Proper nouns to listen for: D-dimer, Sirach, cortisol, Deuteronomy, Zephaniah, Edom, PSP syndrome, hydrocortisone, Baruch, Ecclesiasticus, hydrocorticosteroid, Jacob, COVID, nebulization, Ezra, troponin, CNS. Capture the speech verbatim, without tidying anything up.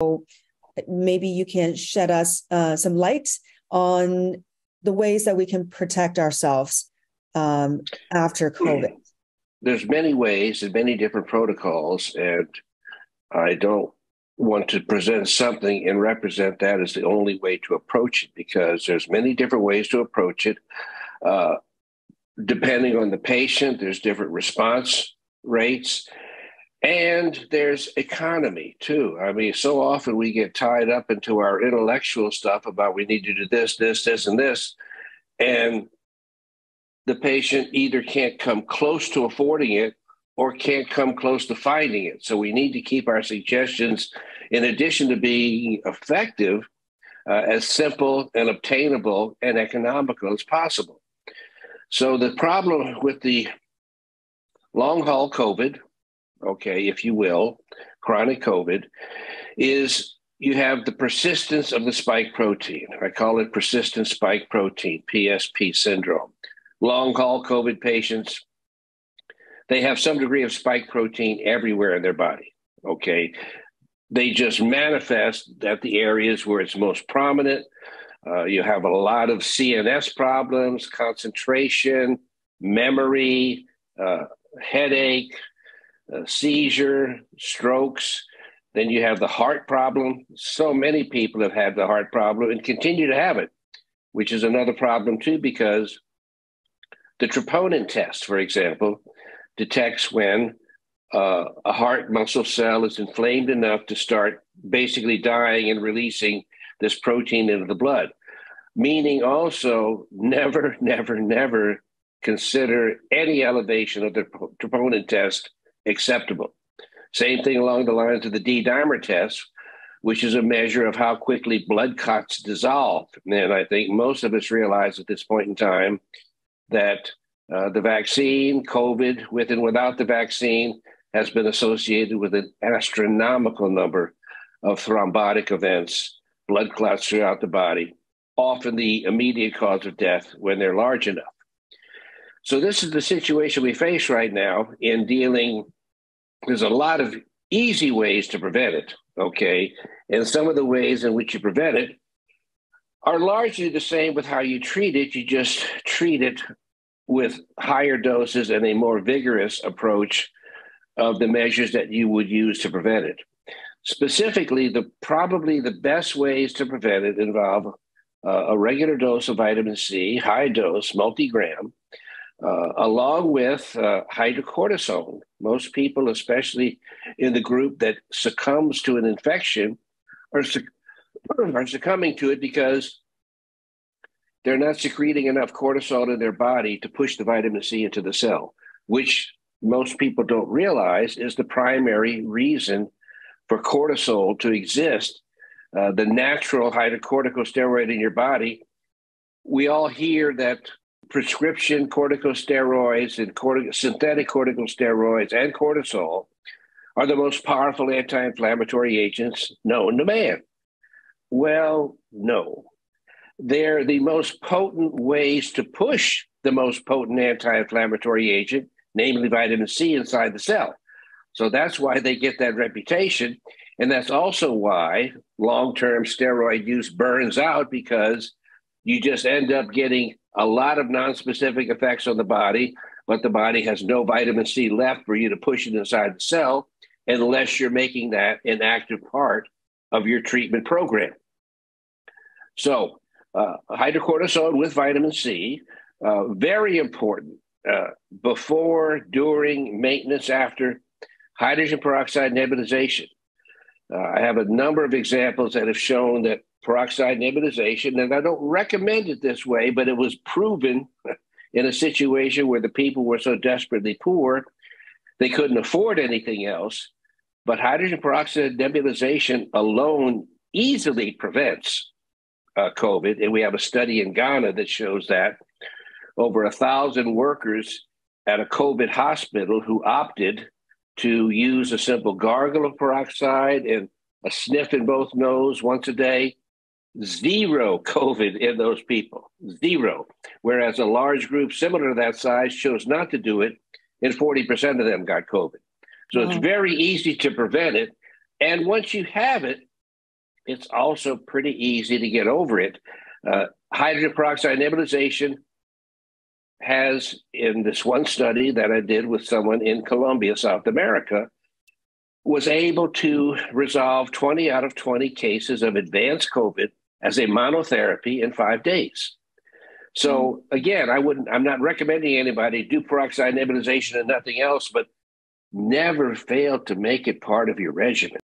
So maybe you can shed us uh, some light on the ways that we can protect ourselves um, after COVID. There's many ways and many different protocols, and I don't want to present something and represent that as the only way to approach it, because there's many different ways to approach it. Uh, depending on the patient, there's different response rates, and there's economy too. I mean, so often we get tied up into our intellectual stuff about we need to do this, this, this, and this, and the patient either can't come close to affording it or can't come close to finding it. So we need to keep our suggestions, in addition to being effective, uh, as simple and obtainable and economical as possible. So the problem with the long haul COVID, okay, if you will, chronic COVID, is you have the persistence of the spike protein. I call it persistent spike protein, P S P syndrome. Long haul COVID patients, they have some degree of spike protein everywhere in their body, okay? They just manifest at the areas where it's most prominent. Uh, you have a lot of C N S problems, concentration, memory, uh, headache, uh, seizure, strokes. Then you have the heart problem. So many people have had the heart problem and continue to have it, which is another problem too, because the troponin test, for example, detects when uh, a heart muscle cell is inflamed enough to start basically dying and releasing this protein into the blood. Meaning also, never, never, never consider any elevation of the troponin test acceptable. Same thing along the lines of the D-dimer test, which is a measure of how quickly blood clots dissolve. And I think most of us realize at this point in time that Uh, the vaccine, COVID, with and without the vaccine, has been associated with an astronomical number of thrombotic events, blood clots throughout the body, often the immediate cause of death when they're large enough. So this is the situation we face right now in dealing. There's a lot of easy ways to prevent it, okay? And some of the ways in which you prevent it are largely the same with how you treat it. You just treat it with higher doses and a more vigorous approach of the measures that you would use to prevent it. Specifically, the probably the best ways to prevent it involve uh, a regular dose of vitamin C, high dose, multi-gram, uh, along with uh, hydrocortisone. Most people, especially in the group that succumbs to an infection, are, succ are succumbing to it because they're not secreting enough cortisol in their body to push the vitamin C into the cell, which most people don't realize is the primary reason for cortisol to exist. Uh, the natural hydrocorticosteroid in your body, we all hear that prescription corticosteroids and cortic synthetic corticosteroids and cortisol are the most powerful anti-inflammatory agents known to man. Well, no. They're the most potent ways to push the most potent anti-inflammatory agent, namely vitamin C, inside the cell. So that's why they get that reputation. And that's also why long-term steroid use burns out, because you just end up getting a lot of nonspecific effects on the body, but the body has no vitamin C left for you to push it inside the cell unless you're making that an active part of your treatment program. So Uh, hydrocortisone with vitamin C, uh, very important uh, before, during, maintenance, after hydrogen peroxide nebulization. Uh, I have a number of examples that have shown that peroxide nebulization, and I don't recommend it this way, but it was proven in a situation where the people were so desperately poor, they couldn't afford anything else. But hydrogen peroxide nebulization alone easily prevents Uh, COVID, and we have a study in Ghana that shows that over a thousand workers at a COVID hospital who opted to use a simple gargle of peroxide and a sniff in both noses once a day, zero COVID in those people, zero. Whereas a large group similar to that size chose not to do it, and forty percent of them got COVID. So wow. It's very easy to prevent it. And once you have it, it's also pretty easy to get over it. Uh, hydrogen peroxide nebulization has, in this one study that I did with someone in Colombia, South America, was able to resolve twenty out of twenty cases of advanced COVID as a monotherapy in five days. So again, I wouldn't, I'm not recommending anybody do peroxide nebulization and nothing else, but never fail to make it part of your regimen.